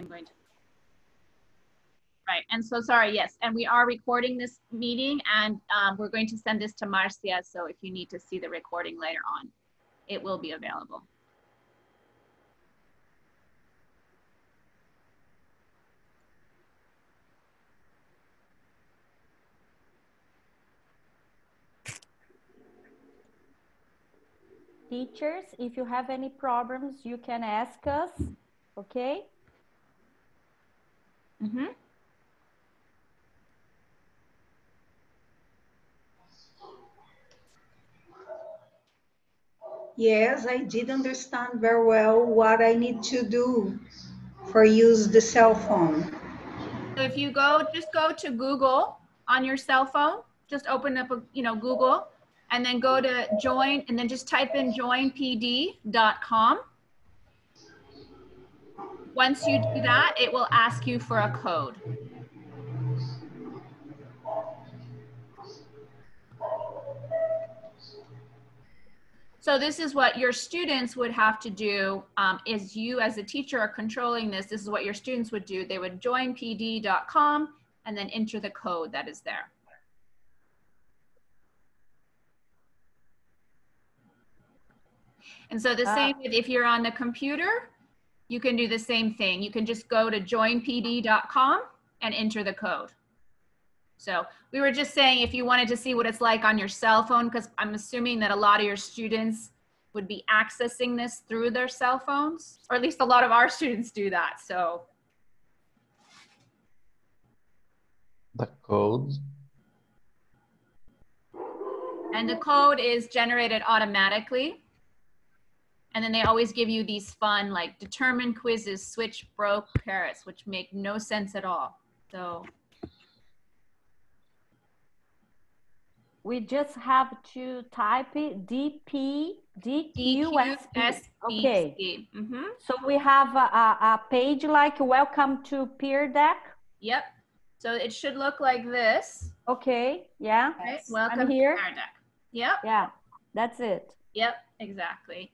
I'm going to. Right, and so sorry, yes. And we are recording this meeting, and we're going to send this to Marcia. So if you need to see the recording later on, it will be available. Teachers, if you have any problems, you can ask us, okay? Mm-hmm. Yes, I did understand very well what I need to do for use the cell phone. So if you go, just go to Google on your cell phone, just open up, Google, and then go to join, and then just type in joinpd.com. Once you do that, it will ask you for a code. So this is what your students would have to do, is you as a teacher are controlling this. This is what your students would do. They would joinpd.com and then enter the code that is there. And so the same, if you're on the computer, you can do the same thing. You can just go to joinpd.com and enter the code. So we were just saying, if you wanted to see what it's like on your cell phone, because I'm assuming that a lot of your students would be accessing this through their cell phones, or at least a lot of our students do that, so. The code. And the code is generated automatically. And then they always give you these fun, like, determine quizzes, switch, broke, parrots, which make no sense at all. So we just have to type it DQSP. Okay. Mm-hmm. So we have a page like welcome to Pear Deck. Yep. So it should look like this. Okay. Yeah. Right. Welcome I'm here. To Pear Deck. Yep. Yeah. That's it. Yep. Exactly.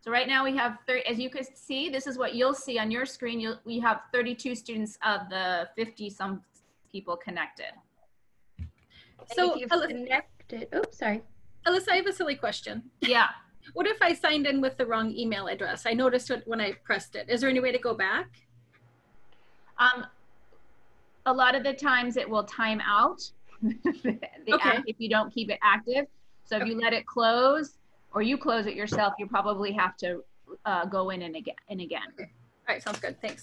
So right now we have, as you can see, this is what you'll see on your screen. We have 32 students of the 50-some people connected. So connected. Oops, sorry. Alyssa, I have a silly question. Yeah. What if I signed in with the wrong email address? I noticed it when I pressed it. Is there any way to go back? A lot of the times it will time out the app if you don't keep it active. So if you let it close, or you close it yourself, you probably have to go in and again. Okay. All right, sounds good, thanks.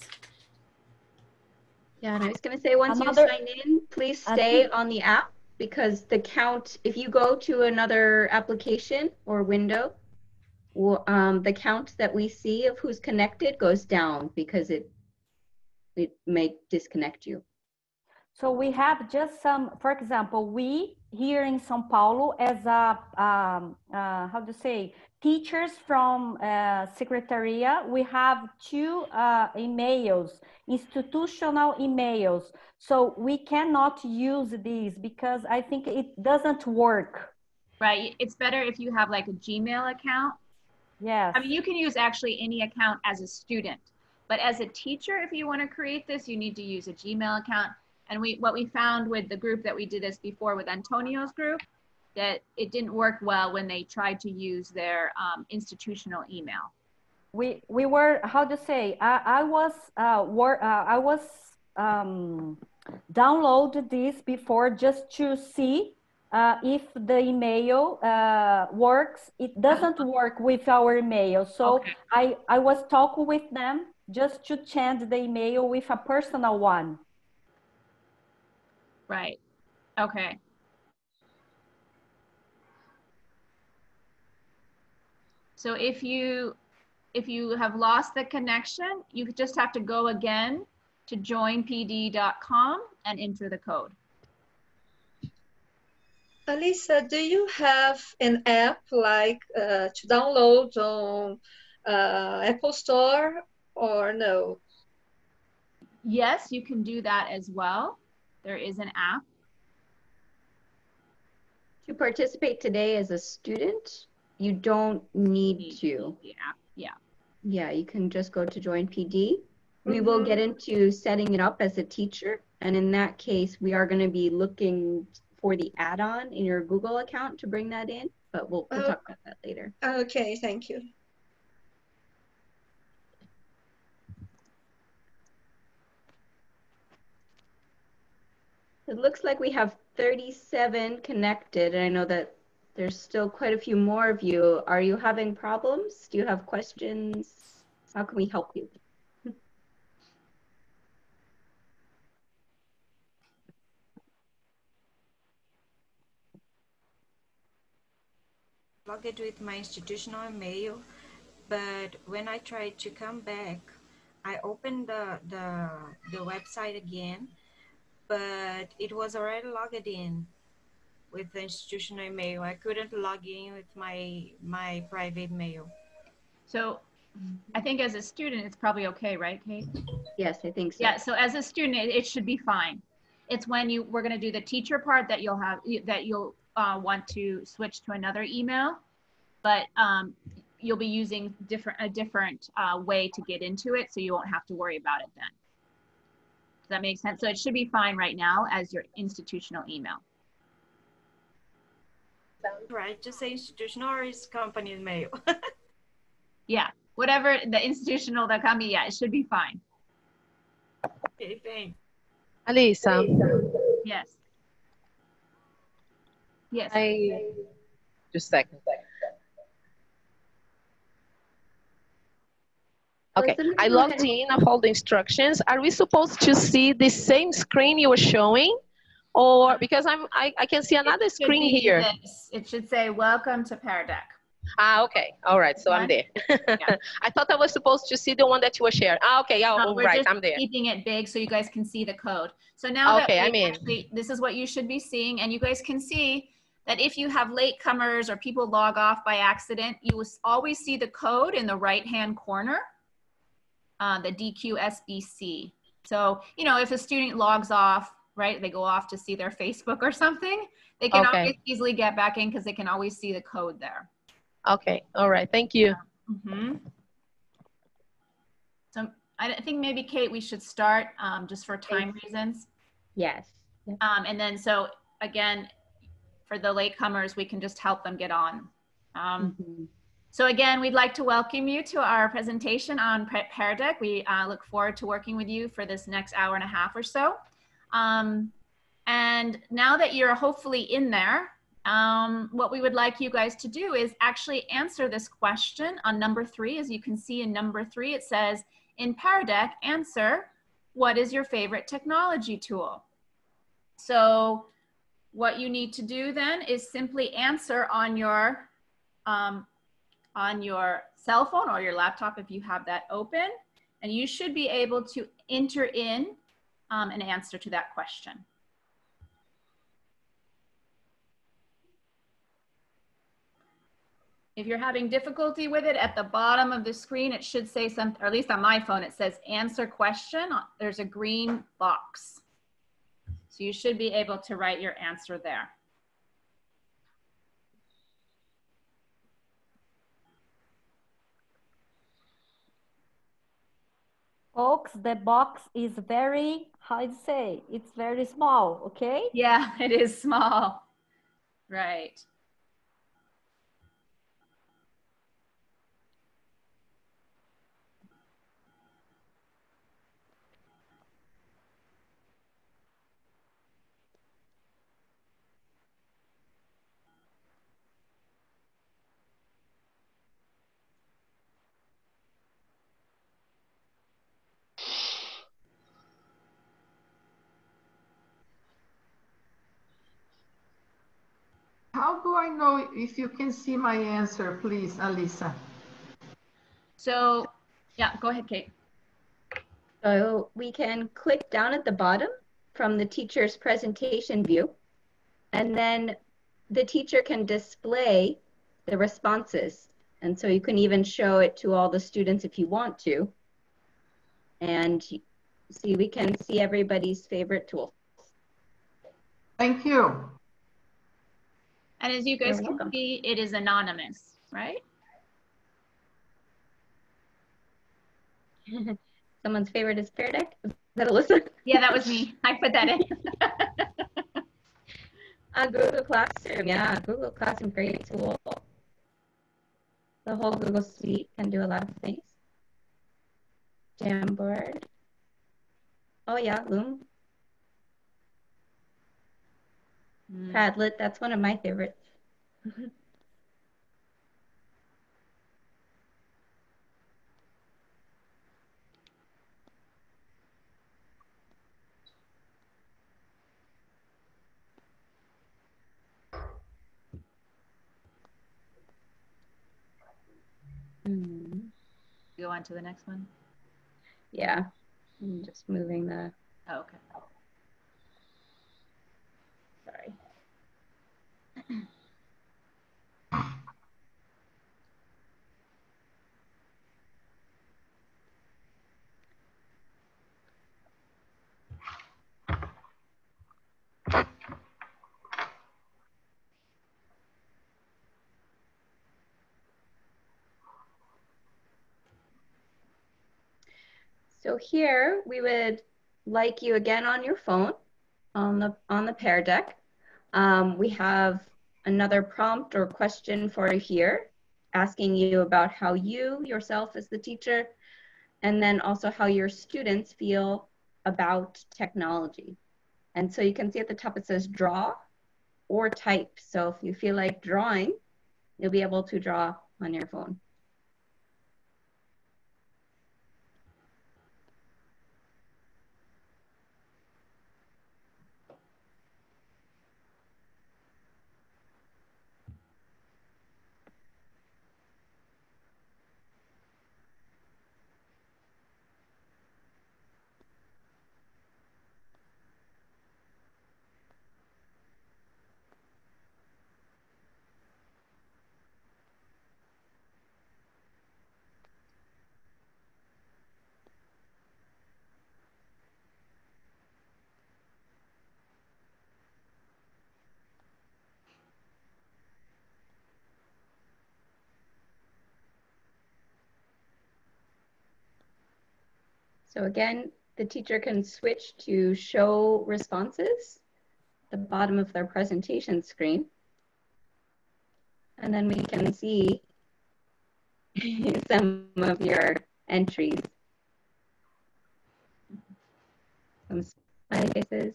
Yeah, and I was gonna say once you sign in, please stay on the app, because the count, if you go to another application or window, the count that we see of who's connected goes down, because it may disconnect you. So we have just some, for example, we here in São Paulo as a, how to say, teachers from Secretaria, we have two emails, institutional emails. So we cannot use these because I think it doesn't work. Right, it's better if you have like a Gmail account. Yes. I mean, you can use actually any account as a student, but as a teacher, if you want to create this, you need to use a Gmail account. And what we found with the group that we did this before with Antonio's group, that it didn't work well when they tried to use their institutional email. We were, how to say, I was downloaded this before just to see if the email works. It doesn't work with our email. So I was talking with them just to change the email with a personal one. Right. Okay. So if you have lost the connection, you just have to go again to joinpd.com and enter the code. Alyssa, do you have an app like to download on Apple Store or no? Yes, you can do that as well. There is an app. To participate today as a student, you don't need to. Yeah. Yeah, you can just go to joinpd We will get into setting it up as a teacher. And in that case, we are going to be looking for the add-on in your Google account to bring that in, but we'll talk about that later. Okay, thank you. It looks like we have 37 connected, and I know that there's still quite a few more of you. Are you having problems? Do you have questions? How can we help you? Logged with my institutional mail, but when I tried to come back, I opened the website again, but it was already logged in with the institutional mail. I couldn't log in with my private mail. So I think as a student, it's probably okay, right, Kate? Yes, I think so. Yeah, so as a student, it should be fine. It's when we're going to do the teacher part that you'll want to switch to another email, but you'll be using a different way to get into it, so you won't have to worry about it then. Does that make sense? So it should be fine right now as your institutional email. Right, just say institutional or is company mail. Yeah, whatever the institutional, the company, yeah, it should be fine. Okay, thanks. Alisa. Yes. Yes. Just a second. Okay, I logged in, I followed the instructions. Are we supposed to see the same screen you were showing? Or because I can see another screen here. This. It should say, welcome to Pear Deck. Ah, okay. All right, so I'm there. Yeah. I thought I was supposed to see the one that you were sharing. Ah, okay, yeah, all right, I'm there. We're keeping it big so you guys can see the code. So now this is what you should be seeing, and you guys can see that if you have latecomers or people log off by accident, you will always see the code in the right-hand corner, the DQSBC. So, you know, if a student logs off, right, they go off to see their Facebook or something, they can always easily get back in because they can always see the code there. Okay, all right, thank you. Mm-hmm. So I think maybe, Kate, we should start just for time reasons. Yes. And then, so again, for the latecomers, we can just help them get on. So again, we'd like to welcome you to our presentation on Pear Deck. We look forward to working with you for this next hour and a half or so. And now that you're hopefully in there, what we would like you guys to do is actually answer this question on number 3. As you can see in number 3, it says, in Pear Deck, answer, what is your favorite technology tool? So what you need to do then is simply answer on your cell phone or your laptop if you have that open, and you should be able to enter in an answer to that question. If you're having difficulty with it, at the bottom of the screen, it should say something, or at least on my phone, it says answer question. There's a green box. So you should be able to write your answer there. Folks, the box is very, I'd say, it's very small, okay? Yeah, it is small, right. How do I know if you can see my answer, please, Alisa? So, yeah, go ahead, Kate. So we can click down at the bottom from the teacher's presentation view, and then the teacher can display the responses. And so you can even show it to all the students if you want to. And see, we can see everybody's favorite tool. Thank you. And as you guys can see, it is anonymous, right? Someone's favorite is Pear Deck. Is that Alyssa? Yeah, that was me. I put that in. Google Classroom, yeah. Google Classroom, great tool. The whole Google Suite can do a lot of things. Jamboard. Oh yeah, Loom. Padlet, that's one of my favorites. Go on to the next one. Yeah, I'm just moving the. Oh, okay. Sorry. So here we would like you again on your phone, on the Pear Deck. We have another prompt or question for you here, asking you about how you yourself as the teacher, and then also how your students feel about technology. And so you can see at the top it says draw or type. So if you feel like drawing, you'll be able to draw on your phone. So again, the teacher can switch to show responses at the bottom of their presentation screen. And then we can see some of your entries. Some smiley faces.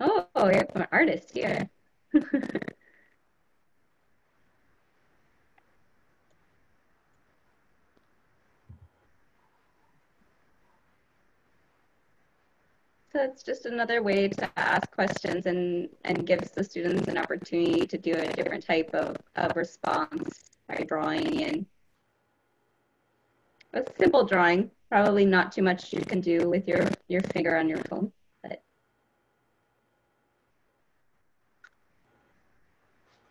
Oh, we have an artist here. So it's just another way to ask questions and gives the students an opportunity to do a different type of response by drawing in. A simple drawing, probably not too much you can do with your finger on your phone. But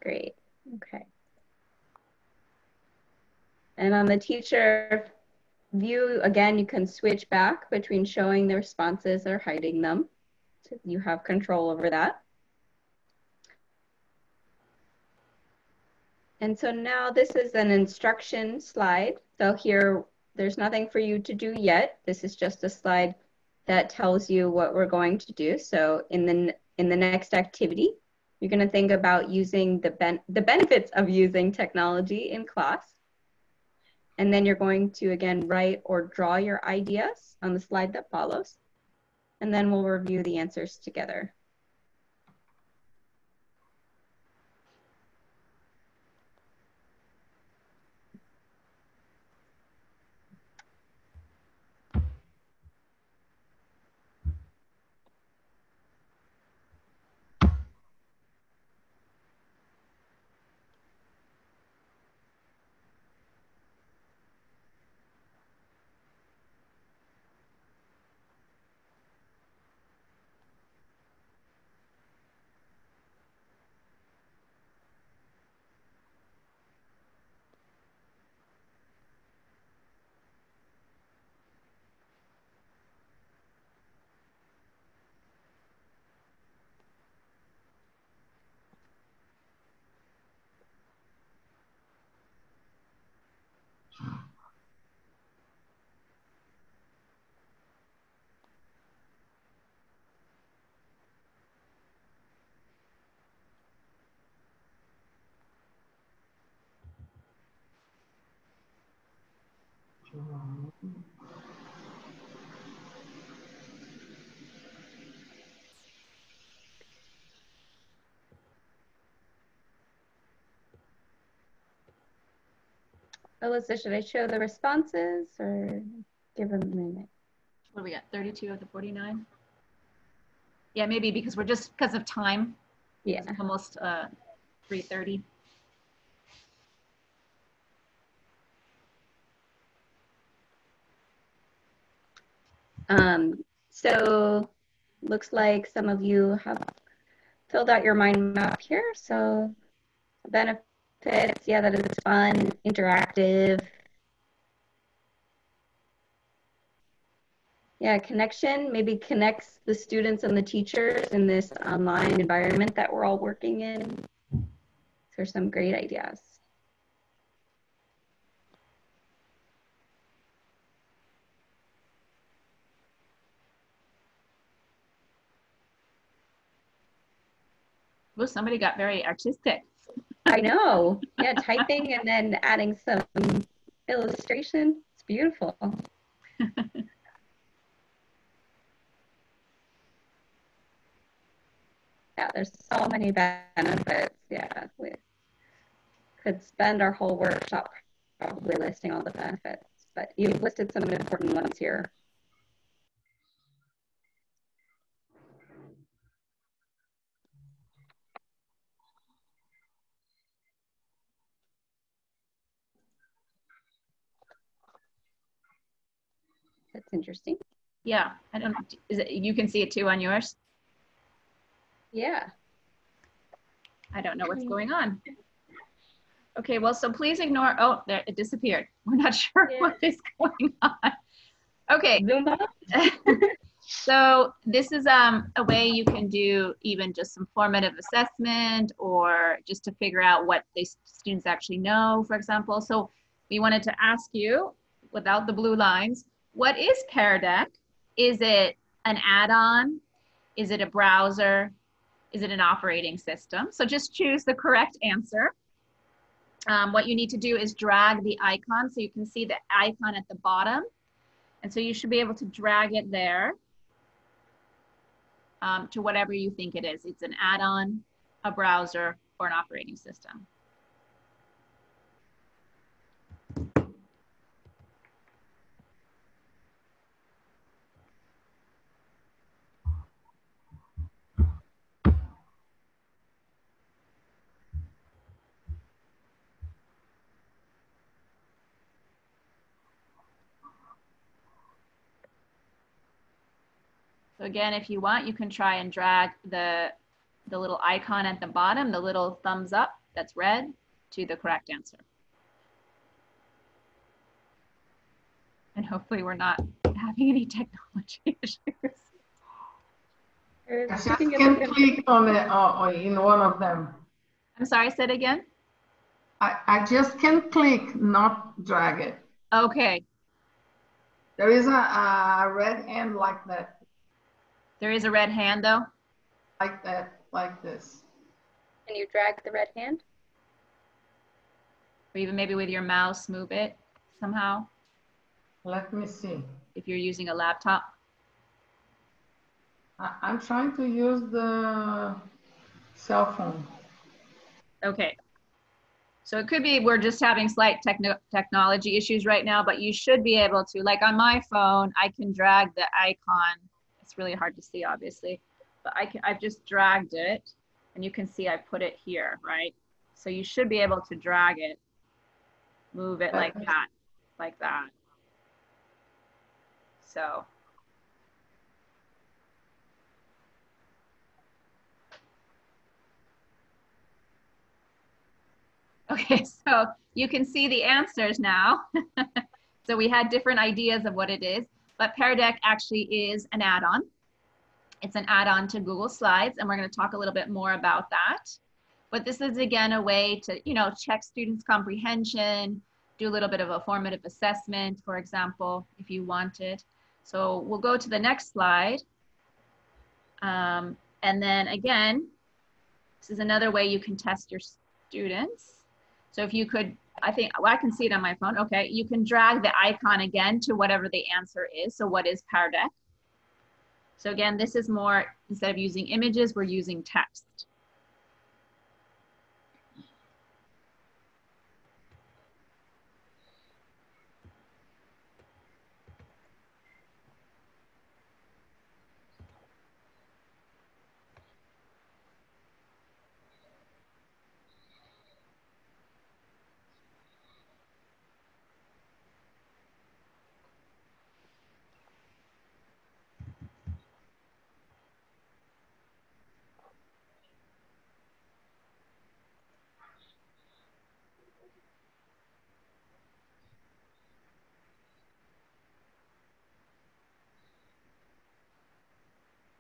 great, okay. And on the teacher view, again, you can switch back between showing the responses or hiding them. So you have control over that. And so now this is an instruction slide. So here, there's nothing for you to do yet. This is just a slide that tells you what we're going to do. So in the next activity, you're going to think about using the benefits of using technology in class. And then you're going to, again, write or draw your ideas on the slide that follows. And then we'll review the answers together. Alyssa, should I show the responses or give them a minute? What do we got, 32 of the 49? Yeah, maybe because we're just, because of time. Yeah. It's almost 3:30. So looks like some of you have filled out your mind map here. So benefits. Yeah, that is fun, interactive. Yeah, connection maybe connects the students and the teachers in this online environment that we're all working in. So there's some great ideas. Well, somebody got very artistic. I know. Yeah, typing and then adding some illustration. It's beautiful. Yeah, there's so many benefits. Yeah, we could spend our whole workshop probably listing all the benefits, but you've listed some important ones here. That's interesting. Yeah, I don't know. Is it, you can see it too on yours? Yeah. I don't know what's going on. Okay, well, so please ignore, oh, there, it disappeared. We're not sure what is going on. Okay. So this is a way you can do even just some formative assessment or just to figure out what these students actually know, for example. So we wanted to ask you, without the blue lines, what is Pear Deck? Is it an add-on? Is it a browser? Is it an operating system? So just choose the correct answer. What you need to do is drag the icon so you can see the icon at the bottom. And so you should be able to drag it there to whatever you think it is. It's an add-on, a browser, or an operating system. So again, if you want, you can try and drag the little icon at the bottom, the little thumbs up that's red, to the correct answer. And hopefully we're not having any technology issues. I just can click on it, or in one of them. I'm sorry, say it again? I just can click, not drag it. Okay. There is a red hand like that. There is a red hand though? Like that, like this. Can you drag the red hand? Or even maybe with your mouse, move it somehow? Let me see. If you're using a laptop. I'm trying to use the cell phone. Okay. So it could be we're just having slight technology issues right now, but you should be able to, like on my phone, I can drag the icon. It's really hard to see, obviously, but I've just dragged it, and you can see I put it here, right? So you should be able to drag it, move it like that, So okay, so you can see the answers now. So we had different ideas of what it is. But Pear Deck actually is an add-on. It's an add-on to Google Slides, and we're going to talk a little bit more about that. But this is, again, a way to, you know, check students' comprehension, do a little bit of a formative assessment, for example, if you wanted. So we'll go to the next slide. And then, again, this is another way you can test your students. So if you could I think, well, I can see it on my phone. Okay, you can drag the icon again to whatever the answer is. So what is Pear Deck? So again, this is more, instead of using images, we're using text.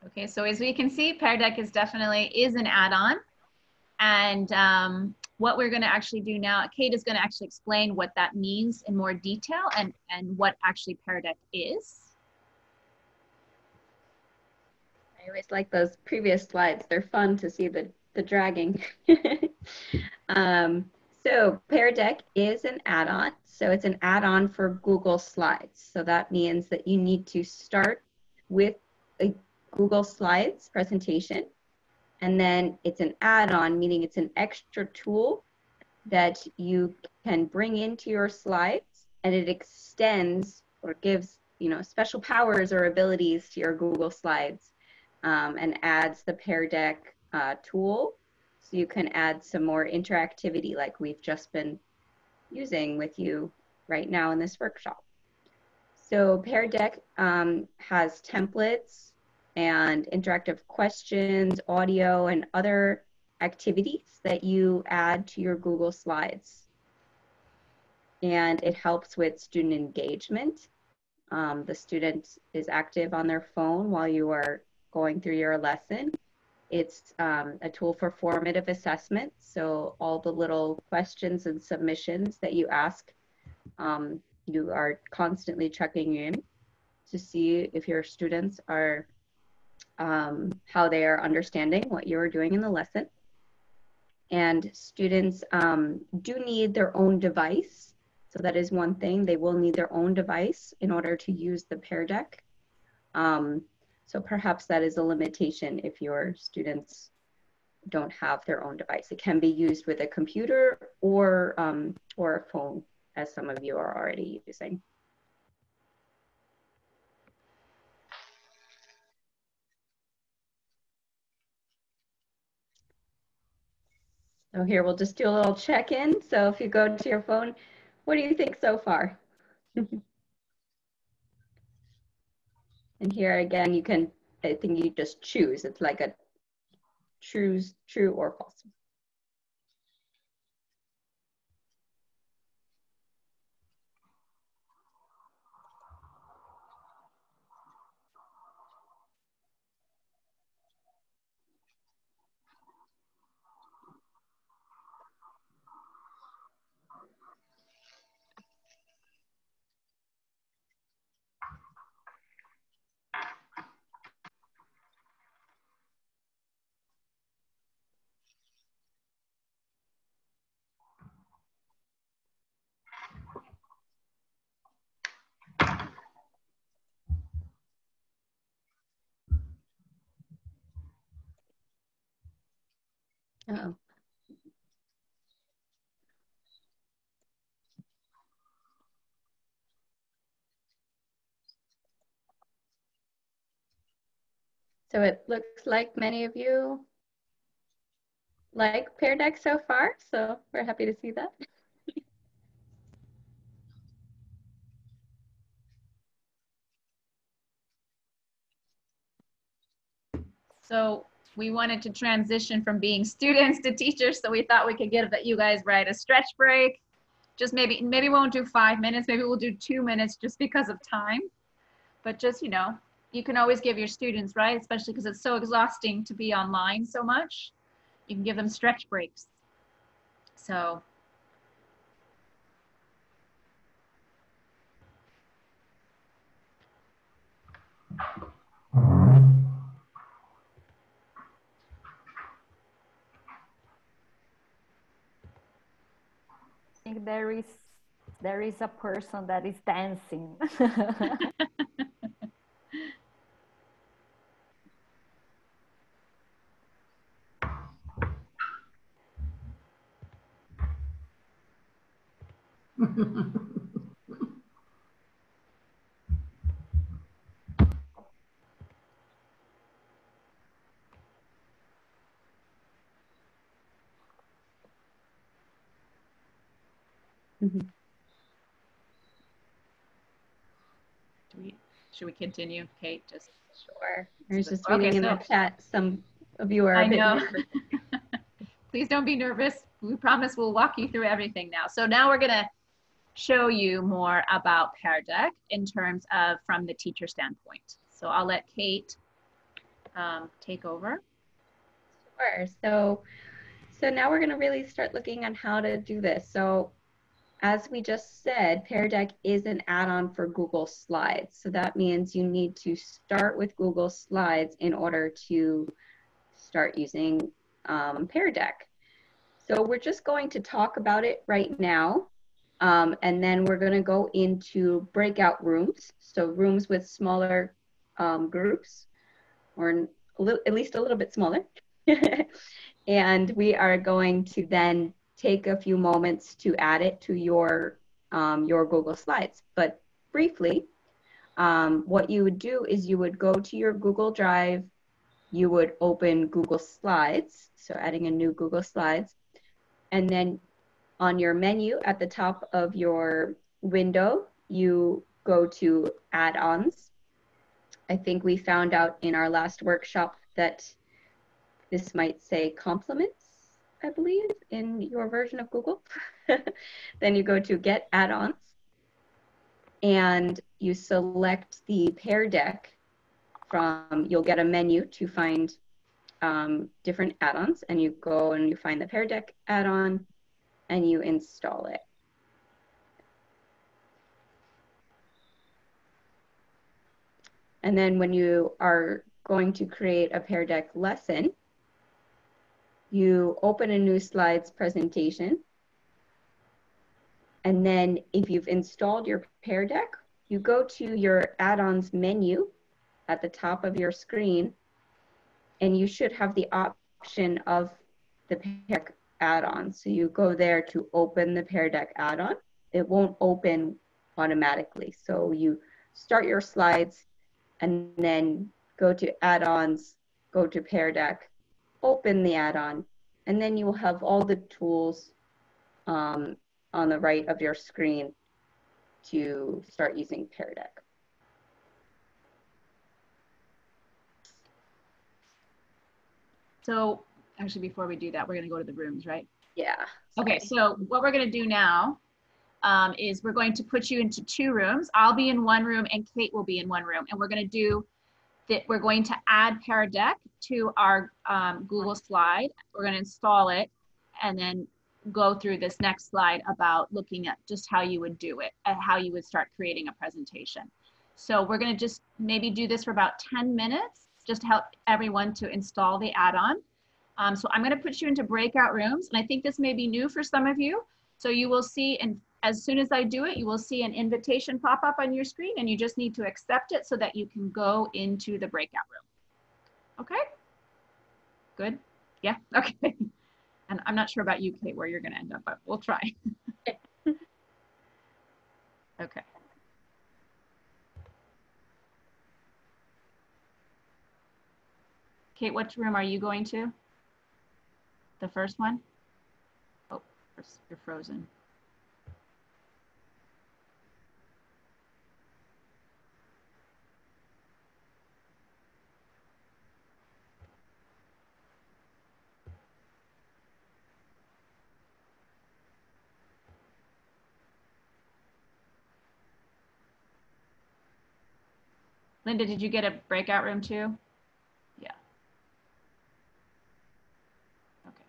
Okay, so as we can see, Pear Deck is definitely an add-on. And what we're gonna actually do now, Kate is gonna actually explain what that means in more detail and what actually Pear Deck is. I always like those previous slides. They're fun to see the dragging. So Pear Deck is an add-on. So it's an add-on for Google Slides. So that means that you need to start with a Google Slides presentation, and then it's an add-on, meaning it's an extra tool that you can bring into your slides, and it extends or gives, you know, special powers or abilities to your Google Slides, and adds the Pear Deck tool, so you can add some more interactivity like we've just been using with you right now in this workshop. So Pear Deck has templates and interactive questions, audio, and other activities that you add to your Google Slides. And it helps with student engagement. The student is active on their phone while you are going through your lesson. It's a tool for formative assessment. So all the little questions and submissions that you ask, you are constantly checking in to see if your students are how they are understanding what you are doing in the lesson. And students do need their own device. So that is one thing, they will need their own device in order to use the Pear Deck. So perhaps that is a limitation if your students don't have their own device. It can be used with a computer or a phone, as some of you are already using. So here, we'll just do a little check-in. So if you go to your phone, what do you think so far? And here again, you can, I think you just choose. It's like a choose true or false. Uh-oh. So it looks like many of you like Pear Deck so far, so we're happy to see that. So we wanted to transition from being students to teachers, so we thought we could give you guys a stretch break. Just maybe we won't do 5 minutes, maybe we'll do 2 minutes just because of time. But just, you know, you can always give your students, right? Especially because it's so exhausting to be online so much. You can give them stretch breaks. So. there is a person that is dancing. Should we continue, Kate? Just sure. I was just reading in the chat. Some of you are. I know. Please don't be nervous. We promise we'll walk you through everything now. So now we're gonna show you more about Pear Deck in terms of from the teacher standpoint. So I'll let Kate take over. Sure. So now we're gonna really start looking on how to do this. So, as we just said, Pear Deck is an add-on for Google Slides. So that means you need to start with Google Slides in order to start using Pear Deck. So we're just going to talk about it right now. And then we're going to go into breakout rooms. So rooms with smaller groups, or at least a little bit smaller. And we are going to then take a few moments to add it to your Google Slides. But briefly, what you would do is you would go to your Google Drive, you would open Google Slides, so adding a new Google Slides, and then on your menu at the top of your window, you go to add-ons. I think we found out in our last workshop that this might say complements, I believe, in your version of Google. Then you go to Get Add-ons and you select the Pear Deck from, you'll get a menu to find different add-ons, and you go and you find the Pear Deck add-on and you install it. And then when you are going to create a Pear Deck lesson, you open a new slides presentation. And then if you've installed your Pear Deck, you go to your add-ons menu at the top of your screen, and you should have the option of the Pear Deck add-on. So you go there to open the Pear Deck add-on. It won't open automatically. So you start your slides and then go to add-ons, go to Pear Deck, open the add-on, and then you will have all the tools on the right of your screen to start using Pear Deck. So actually, before we do that, we're going to go to the rooms, right? Yeah. Okay, so what we're going to do now is we're going to put you into two rooms. I'll be in one room and Kate will be in one room, and we're going to do that. We're going to add Pear Deck to our Google slide. We're going to install it and then go through this next slide about looking at just how you would do it and how you would start creating a presentation. So we're going to just maybe do this for about 10 minutes, just to help everyone to install the add-on. So I'm going to put you into breakout rooms, and I think this may be new for some of you. So you will see, and as soon as I do it, you will see an invitation pop up on your screen, and you just need to accept it so that you can go into the breakout room. Okay, good, yeah, okay. And I'm not sure about you, Kate, where you're gonna end up, but we'll try. Okay. Kate, which room are you going to? The first one? Oh, you're frozen. Linda, did you get a breakout room too? Yeah. Okay.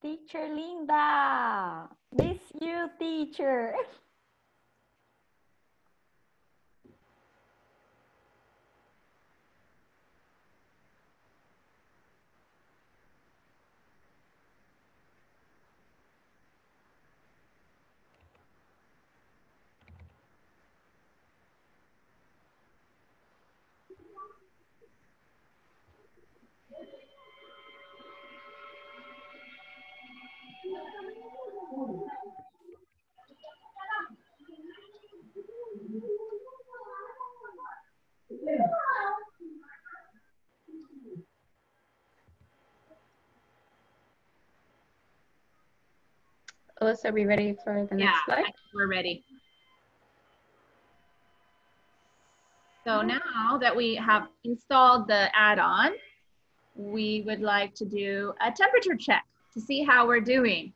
Teacher Linda, miss you, teacher. Alyssa, are we ready for the next slide? Yeah, we're ready. So now that we have installed the add-on, we would like to do a temperature check to see how we're doing.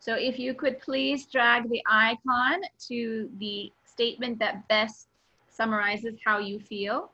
So if you could please drag the icon to the statement that best summarizes how you feel.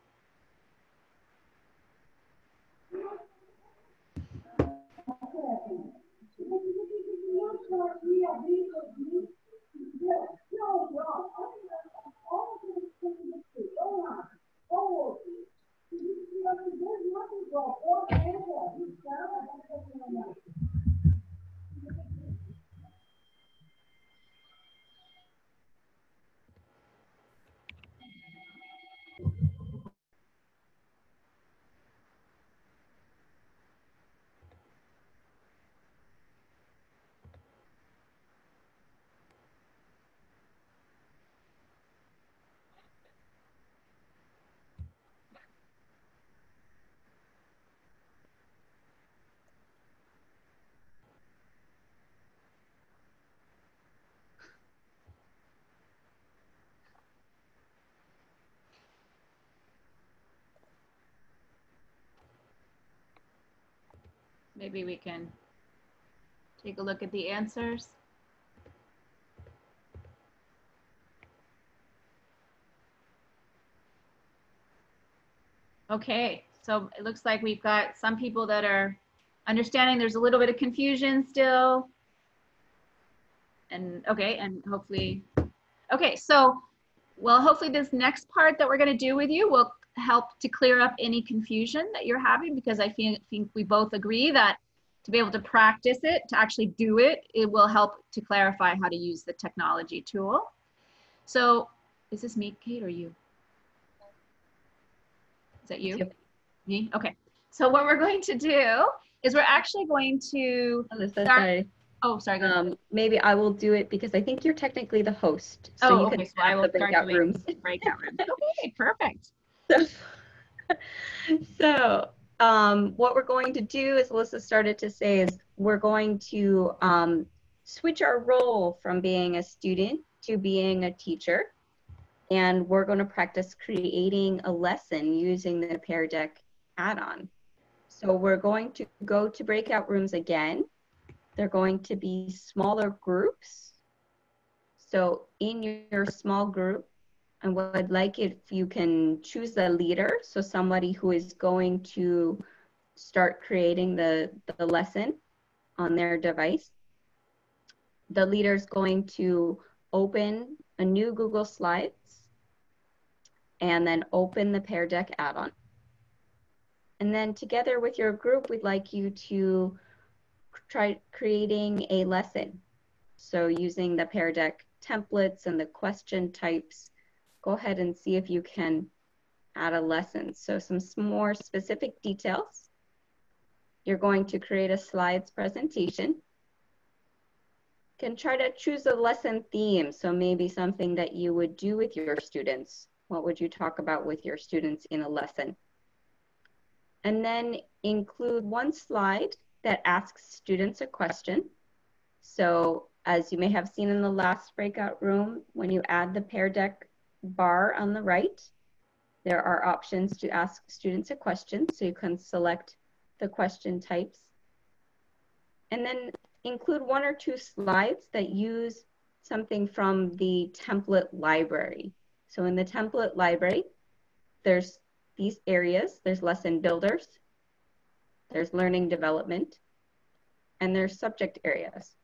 Maybe we can take a look at the answers. Okay, so it looks like we've got some people that are understanding. There's a little bit of confusion still. And okay, and hopefully, okay, so, well, hopefully this next part that we're gonna do with you will help to clear up any confusion that you're having, because I think we both agree that to be able to practice it, to actually do it, it will help to clarify how to use the technology tool. So is this me, Kate, or you? Is that you? Yep. Me? Okay. So what we're going to do is we're actually going to start. Oh, sorry. Maybe I will do it because I think you're technically the host. So you can so I will start doing breakout rooms. Okay, perfect. So what we're going to do, as Alyssa started to say, is we're going to switch our role from being a student to being a teacher. And we're going to practice creating a lesson using the Pear Deck add-on. So we're going to go to breakout rooms again. They're going to be smaller groups. So in your small group, I would like if you can choose a leader, so somebody who is going to start creating the lesson on their device. The leader is going to open a new Google Slides and then open the Pear Deck add-on. And then together with your group, we'd like you to try creating a lesson. So using the Pear Deck templates and the question types, go ahead and see if you can add a lesson. So some more specific details. You're going to create a slides presentation. You can try to choose a lesson theme. So maybe something that you would do with your students. What would you talk about with your students in a lesson? And then include one slide that asks students a question. So as you may have seen in the last breakout room, when you add the Pear Deck bar on the right, there are options to ask students a question, so you can select the question types. And then include one or two slides that use something from the template library. So in the template library, there's these areas. There's lesson builders, there's learning development, and their subject areas.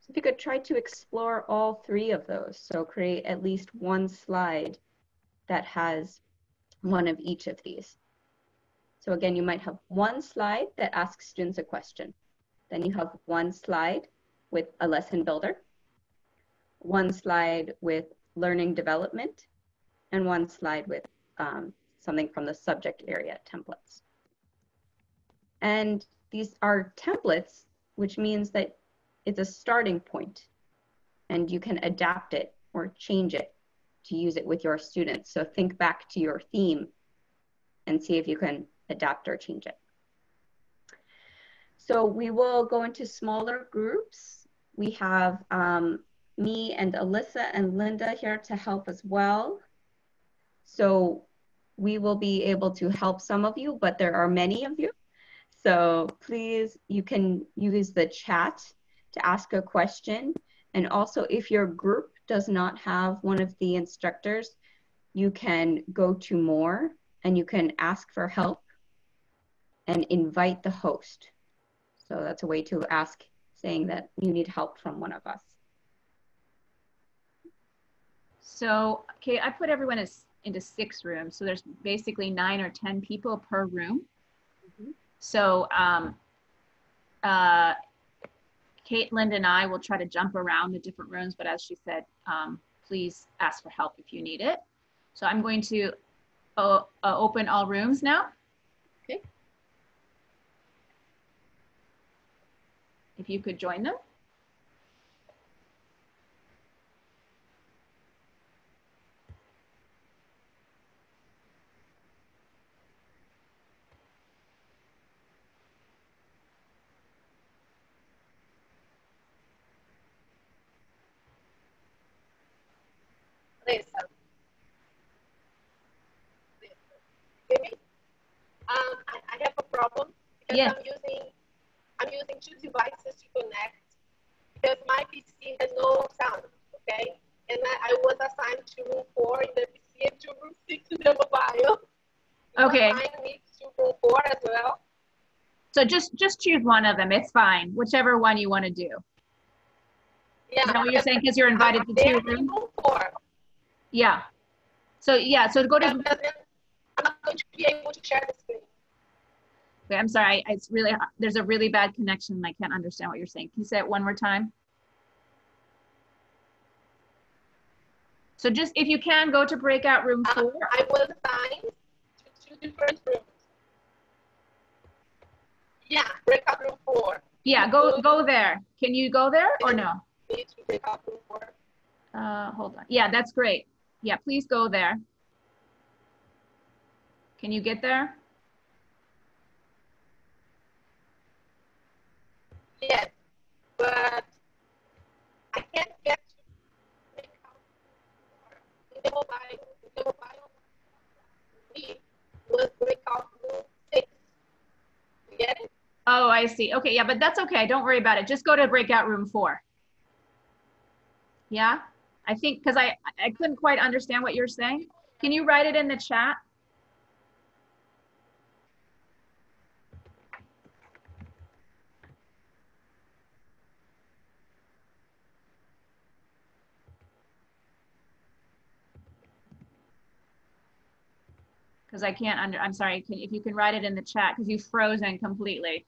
So if you could try to explore all three of those, so create at least one slide that has one of each of these. So again, you might have one slide that asks students a question. Then you have one slide with a lesson builder, one slide with learning development, and one slide with something from the subject area templates. And these are templates, which means that it's a starting point and you can adapt it or change it to use it with your students. So think back to your theme and see if you can adapt or change it. So we will go into smaller groups. We have me and Alyssa and Linda here to help as well. So we will be able to help some of you, but there are many of you. So please, you can use the chat to ask a question. And also if your group does not have one of the instructors, you can go to more and you can ask for help and invite the host. So that's a way to ask, saying that you need help from one of us. So, okay, I put everyone into 6 rooms. So there's basically 9 or 10 people per room. Mm-hmm. So Caitlin and I will try to jump around the different rooms, but as she said, please ask for help if you need it. So I'm going to open all rooms now. Okay. If you could join them. I have a problem because yes. I'm using 2 devices to connect because my PC has no sound, okay? And I was assigned to room 4 in the PC and to room 6 in the mobile. Okay. So I need to room 4 as well. So just choose one of them. It's fine. Whichever one you want to do. Yeah. Is that what you're saying? Because you're invited to 2 rooms. Yeah. So yeah. So go to. I'm not going to be able to share the screen. Okay, I'm sorry. It's really, there's a really bad connection. I can't understand what you're saying. Can you say it one more time? So just, if you can, go to breakout room 4. I was assigned to 2 different rooms. Yeah, breakout room 4. Yeah, go there. Can you go there or no? Need to breakout room 4. Hold on. Yeah, that's great. Yeah, please go there. Can you get there? Yes, but I can't get to breakout room 6. You get it? Oh, I see. Okay, yeah, but that's okay. Don't worry about it. Just go to breakout room 4. Yeah, I think because I couldn't quite understand what you're saying. Can you write it in the chat? Because I can't I'm sorry, if you can write it in the chat, because you've frozen completely.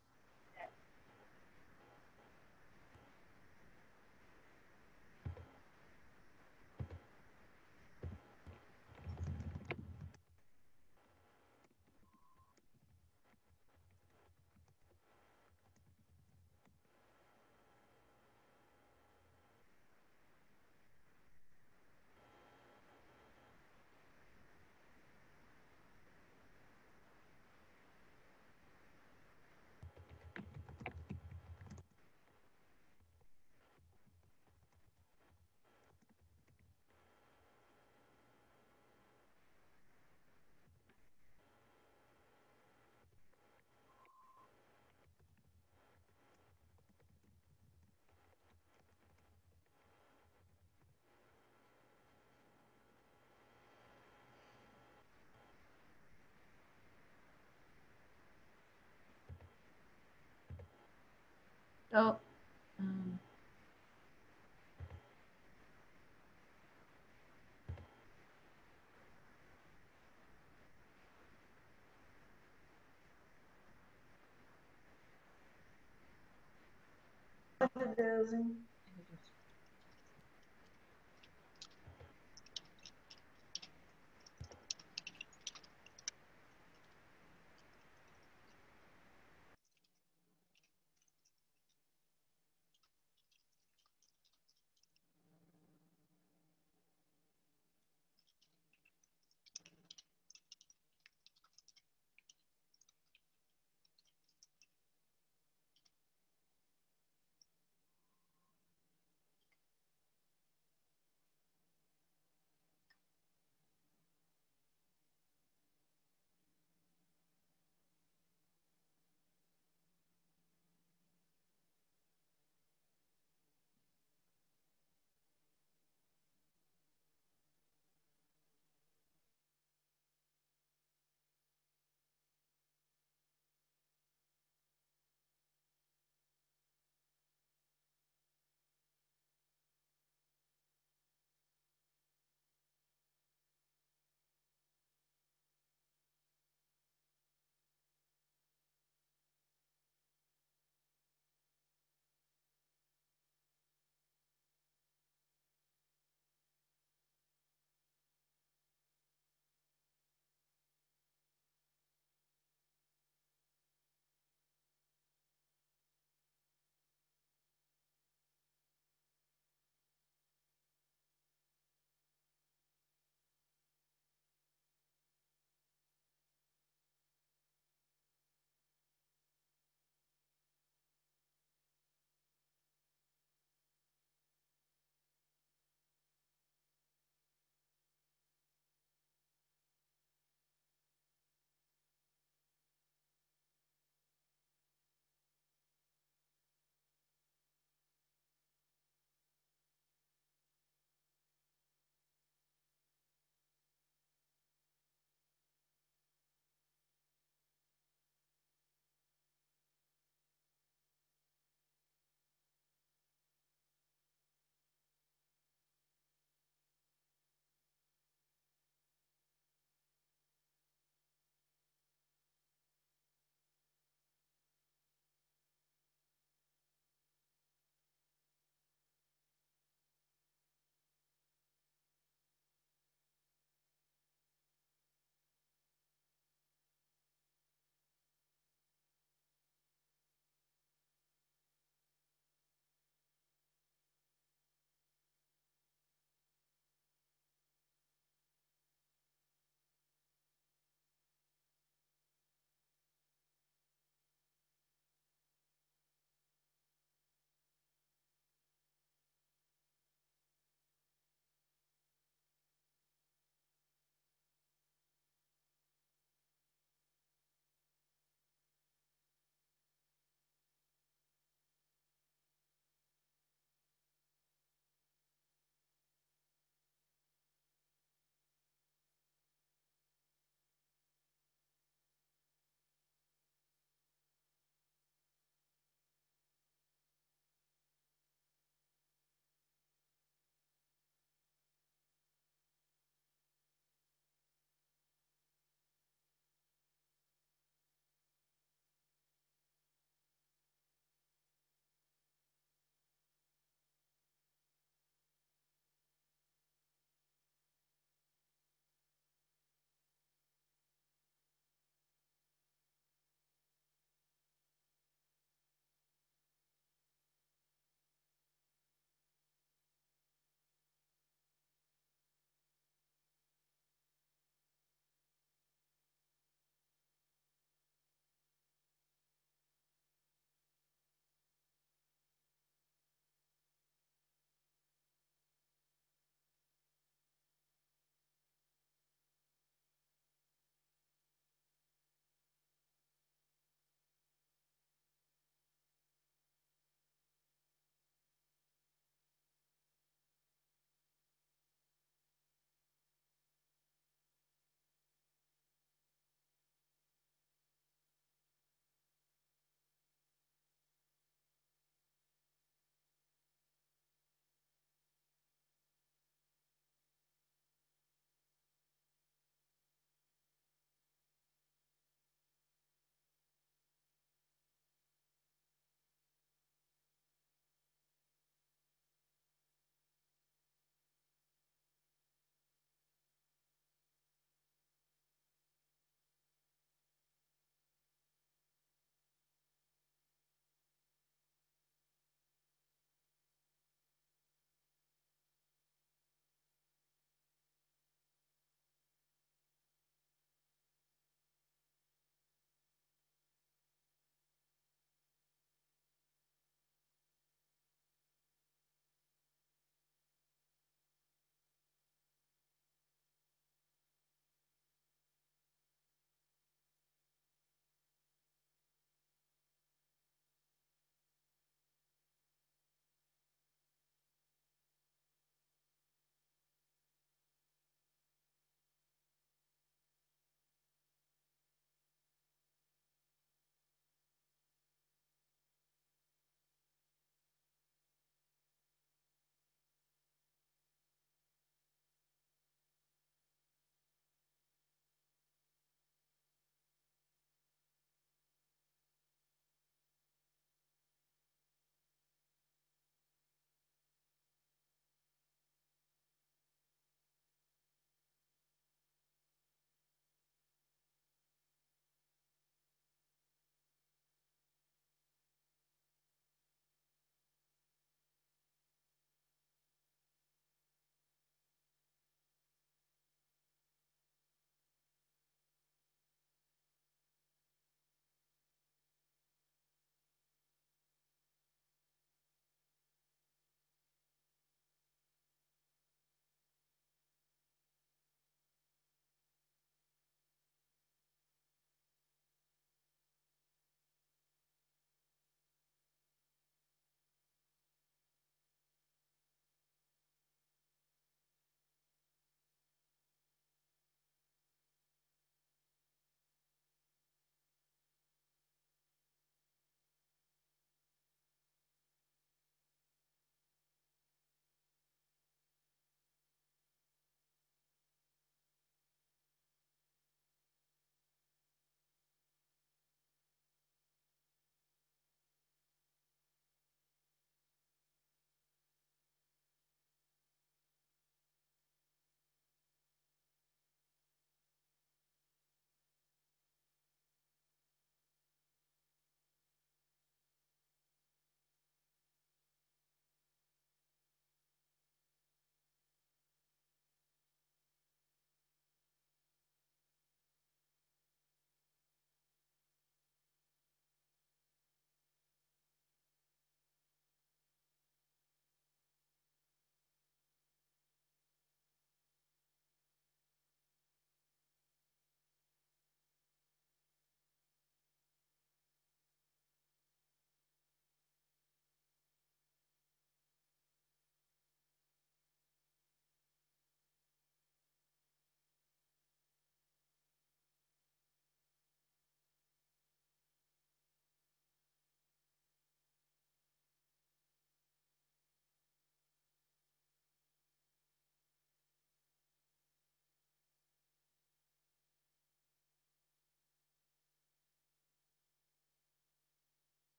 So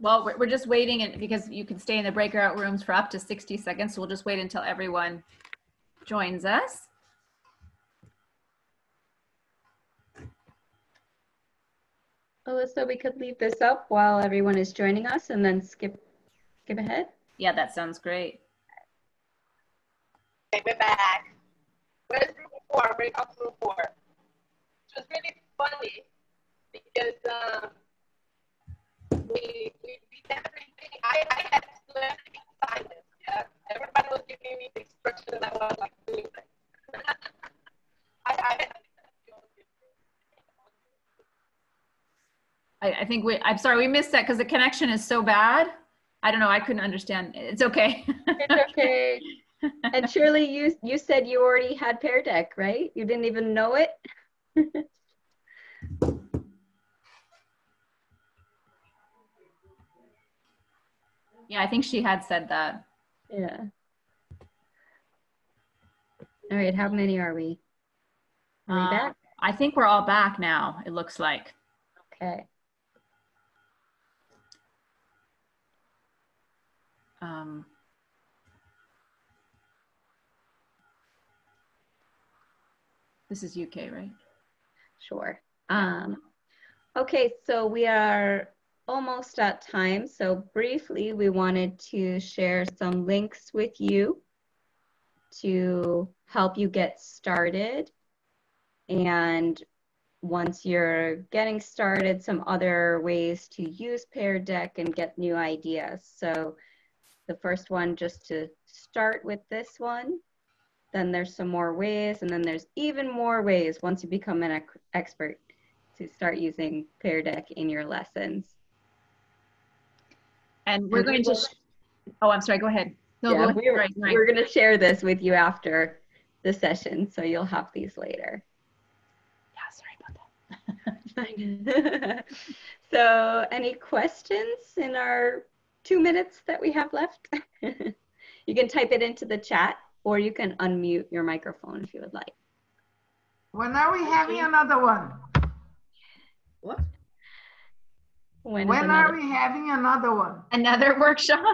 Well, we're just waiting, and because you can stay in the breakout rooms for up to 60 seconds, so we'll just wait until everyone joins us. Alyssa, we could leave this up while everyone is joining us and then skip ahead. Yeah, that sounds great. Okay, we're back. Where's room 4? Breakout room 4. It was really funny because we definitely, I had to learn in silence. Yeah? Everybody was giving me the instructions and I was like doing things. I think I'm sorry, we missed that because the connection is so bad. I don't know, I couldn't understand. It's okay. It's okay. And Shirley, you said you already had Pear Deck, right? You didn't even know it? Yeah, I think she had said that. Yeah. All right, how many are we? Are we back? I think we're all back now, it looks like. Okay. This is UK, right? Sure. Okay, so we are almost at time. So briefly, we wanted to share some links with you to help you get started. And once you're getting started, some other ways to use Pear Deck and get new ideas. So the first one, just to start with this one. Then there's some more ways, and then there's even more ways once you become an expert to start using Pear Deck in your lessons. And we're going to, oh, I'm sorry, go ahead. No, yeah, go ahead. We're going to share this with you after the session, so you'll have these later. Yeah, sorry about that. So any questions in our 2 minutes that we have left? You can type it into the chat, or you can unmute your microphone if you would like. When are we having another one? What? When are we having another one? Another workshop?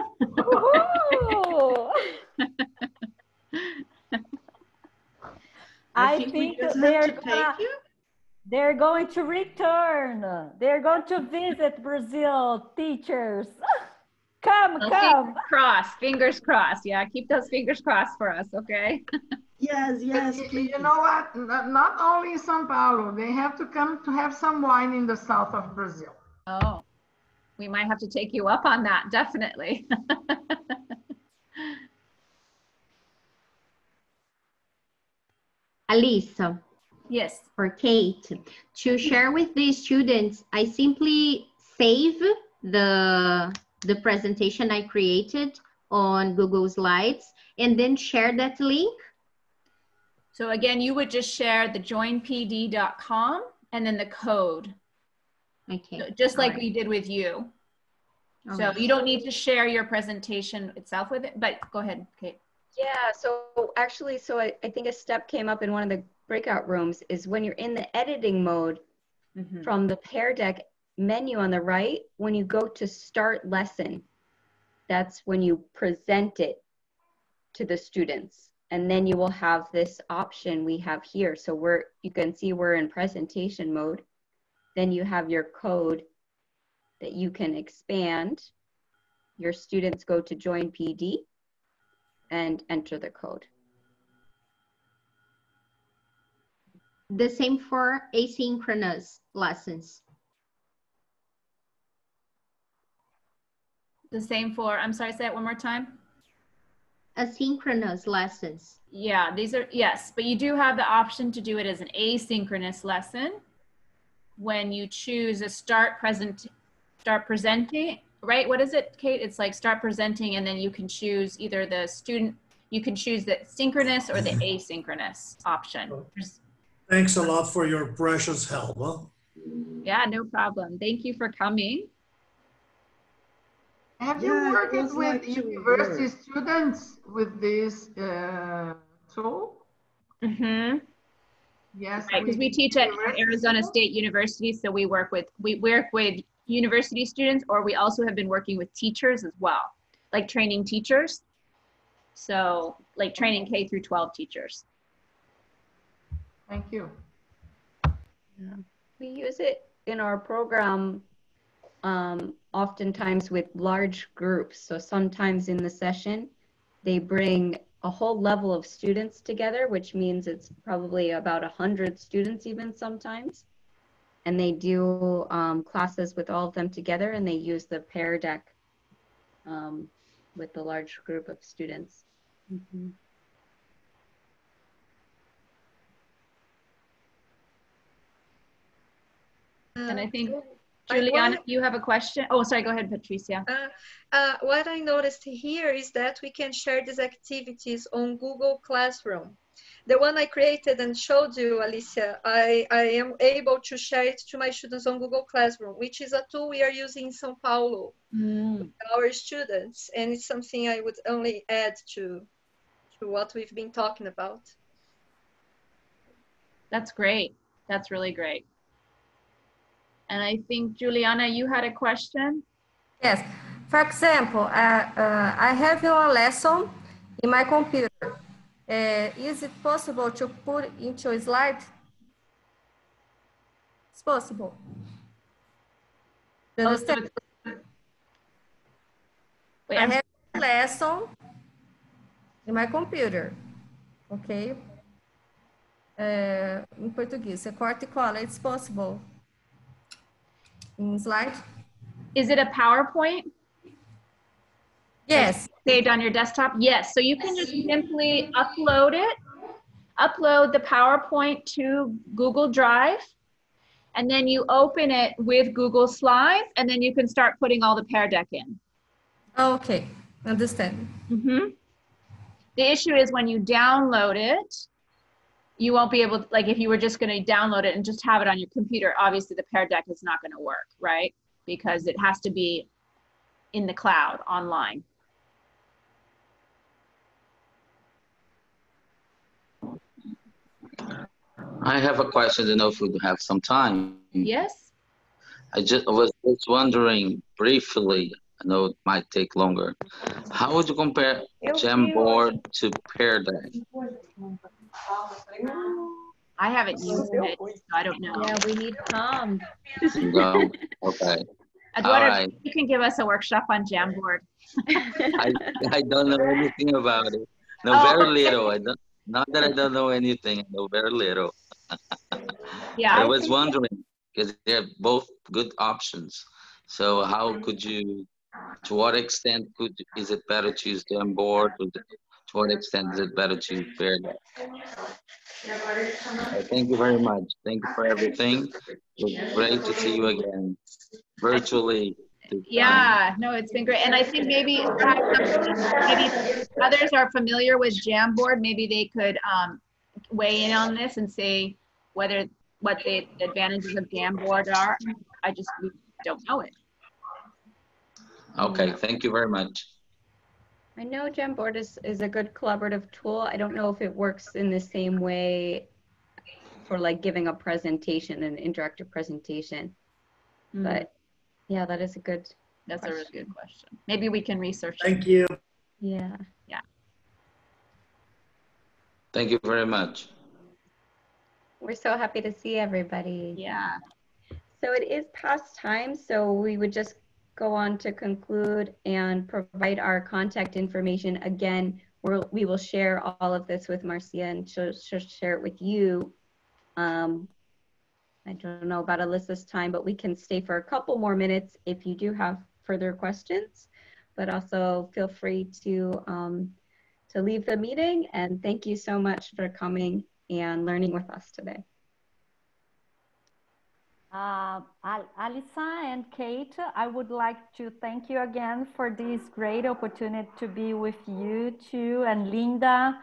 I think that they're going to return. They're going to visit Brazil, teachers. Come. Fingers crossed, fingers crossed. Yeah, keep those fingers crossed for us, okay? Yes, please. You know what? Not only in São Paulo, they have to come to have some wine in the south of Brazil. Oh, we might have to take you up on that, definitely. Alisa. Yes. Or Kate. To share with the students, I simply save the presentation I created on Google Slides and then share that link. So again, you would just share the joinpd.com and then the code. Okay. So just like we did with you. All so you don't need to share your presentation itself with it, but go ahead, Kate. Yeah, so actually, so I think a step came up in one of the breakout rooms is when you're in the editing mode from the Pear Deck menu on the right, when you go to start lesson, that's when you present it to the students, and then you will have this option we have here. So you can see we're in presentation mode. Then you have your code that you can expand. Your students go to join PD and enter the code. The same for asynchronous lessons. The same for, I'm sorry, say it one more time. Asynchronous lessons. Yeah, these are, yes, but you do have the option to do it as an asynchronous lesson when you choose a start presenting, right? What is it, Kate? It's like start presenting, and then you can choose either the student, you can choose the synchronous or the asynchronous option. Thanks a lot for your precious help. Huh? Yeah, no problem. Thank you for coming. Have you worked with university students with this tool? Mm-hmm. Yes. Because we teach at Arizona State University, so we work with university students, or we also have been working with teachers as well, like training teachers. So like training K through 12 teachers. Thank you. Yeah. We use it in our program oftentimes with large groups. So sometimes in the session, they bring a whole level of students together, which means it's probably about 100 students even sometimes. And they do classes with all of them together, and they use the Pear Deck with the large group of students. Mm-hmm. And I think, Juliana, you have a question. Oh, sorry, go ahead, Patricia. What I noticed here is that we can share these activities on Google Classroom. The one I created and showed you, Alicia, I am able to share it to my students on Google Classroom, which is a tool we are using in São Paulo with our students. And it's something I would only add to what we've been talking about. That's great. That's really great. And I think, Juliana, you had a question? Yes. For example, I have a lesson in my computer. Is it possible to put into a slide? It's possible. You understand? Wait, I have a lesson in my computer. Okay. In Portuguese, it's possible. In slide. Is it a PowerPoint? Yes. Saved on your desktop? Yes. So you can just simply upload it, upload the PowerPoint to Google Drive, and then you open it with Google Slides, and then you can start putting all the Pear Deck in. Okay. Understand. Mm-hmm. The issue is when you download it, you won't be able to, like if you were just going to download it and just have it on your computer, obviously the Pear Deck is not going to work, right? Because it has to be in the cloud, online. I have a question. I don't know if we have some time. Yes. I was just wondering briefly, I know it might take longer. How would you compare Jamboard to Pear Deck? I haven't used it, so I don't know. Yeah, we need Tom. No? Okay. Eduardo, right. You can give us a workshop on Jamboard. I don't know anything about it. No, very little. I don't. Not that I don't know anything. I know very little. Yeah. I was wondering because they're both good options. So how could you? To what extent is it better to use Jamboard? To what extent is it better to Pear Deck? Thank you very much. Thank you for everything. It was great to see you again virtually. Yeah, no, it's been great. And I think maybe others are familiar with Jamboard. Maybe they could weigh in on this and say whether what the advantages of Jamboard are. I just don't know it. Okay, thank you very much. I know Jamboard is a good collaborative tool. I don't know if it works in the same way for like giving a presentation, an interactive presentation. Mm. But yeah, that is a good question. That's a really good question. Maybe we can research. Thank you. Yeah. Yeah. Thank you very much. We're so happy to see everybody. Yeah. So it is past time, so we would just go on to conclude and provide our contact information. Again, we will share all of this with Marcia, and she'll share it with you. I don't know about Alyssa's time, but we can stay for a couple more minutes if you do have further questions, but also feel free to leave the meeting. And thank you so much for coming and learning with us today. Alissa and Kate, I would like to thank you again for this great opportunity to be with you too, and Linda.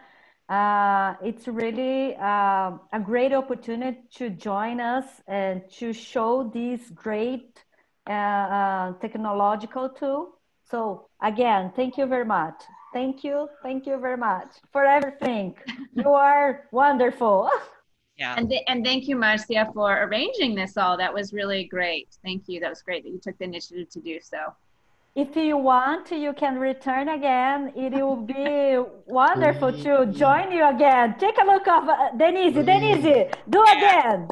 It's really a great opportunity to join us and to show this great technological tool. So again, thank you very much. Thank you very much for everything. You are wonderful. Yeah. And thank you, Marcia, for arranging this all. That was really great. Thank you. That was great that you took the initiative to do so. If you want, you can return again. It will be wonderful to join you again. Take a look of Denise, do again.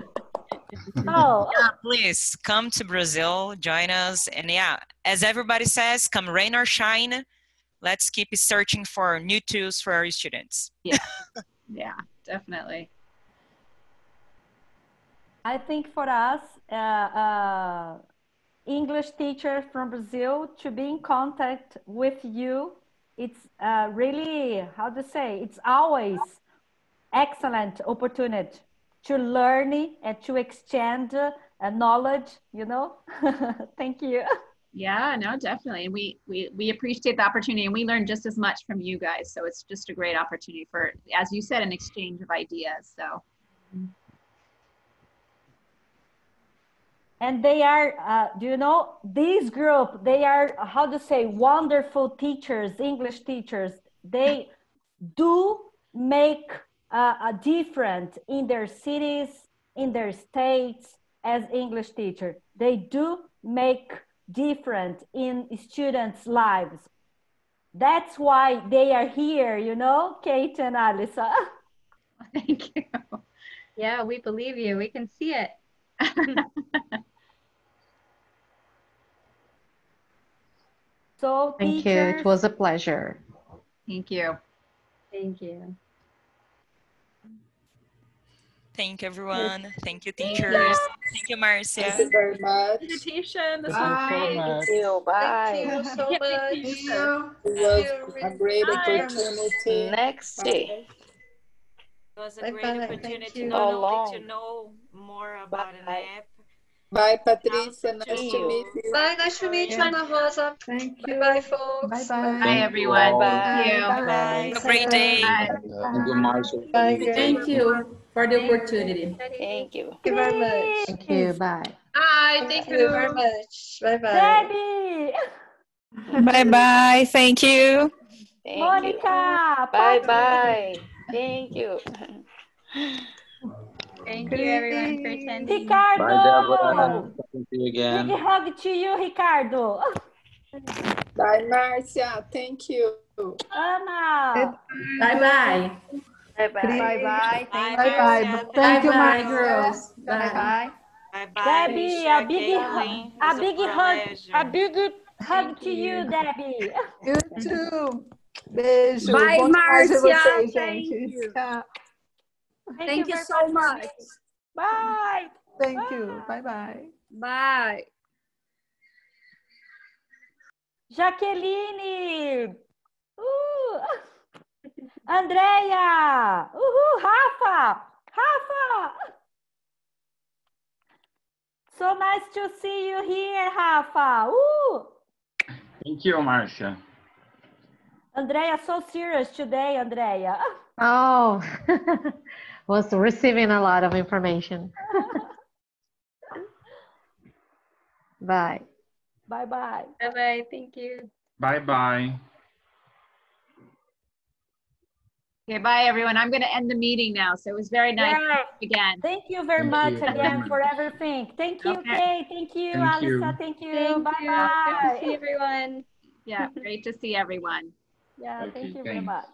Oh, yeah, please come to Brazil, join us. And yeah, as everybody says, come rain or shine, let's keep searching for new tools for our students. Yeah, yeah, definitely. I think for us, English teacher from Brazil, to be in contact with you, it's really, how to say, it's always excellent opportunity to learn and to exchange knowledge, you know. Thank you. Yeah, no, definitely. And we appreciate the opportunity, and we learn just as much from you guys. So it's just a great opportunity for, as you said, an exchange of ideas. So. And they are, do you know, this group, they are, how to say, wonderful teachers, English teachers. They do make a difference in their cities, in their states as English teacher. They do make difference in students' lives. That's why they are here, you know, Kate and Alissa. Thank you. Yeah, we believe you. We can see it. So thank teachers, you. It was a pleasure. Thank you. Thank you. Thank you, everyone. Thank you, teachers. Thank you, Marcia. Thank you very much. Invitation. Bye. Thank you. Bye. Thank you so much. Thank you. It was a great opportunity. Next day. It was a great opportunity not only to know more about an app. Bye, Patrícia. Nice to meet you. Bye, nice to meet you, Ana Rosa. Thank you. Bye, folks. Bye, bye. Bye, everyone. Thank you. Bye. Have a great day. Thank you for the opportunity. Thank you. Thank you very much. Thank you. Bye. Bye. Thank you very much. Bye, bye. Bye, bye. Thank you. Monica. Bye, bye. Thank you. Thank you, everyone, for attending. Ricardo! Bye, thank you again. Big hug to you, Ricardo. Bye, Marcia. Thank you. Ana. Bye-bye. Bye-bye. Bye-bye. Bye-bye. Thank you, my girls. Bye-bye. Debbie, a big hug to you, Debbie. You too. Beijo. Bye, Marcia. Vocês, gente. Thank you so much. Bye. Thank you. Bye-bye. Bye. Jaqueline. Andrea. Rafa. Rafa. So nice to see you here, Rafa. Thank you, Marcia. Andrea, so serious today, Andrea. Oh, was receiving a lot of information. Bye. Bye-bye. Bye-bye, thank you. Bye-bye. Okay, bye, everyone. I'm going to end the meeting now. So it was very nice again. Thank you very much again for everything. Thank you, Kay. Thank you, Alissa. Thank you. Bye-bye. Great to see everyone. Yeah, great to see everyone. Yeah, okay, thank you very much.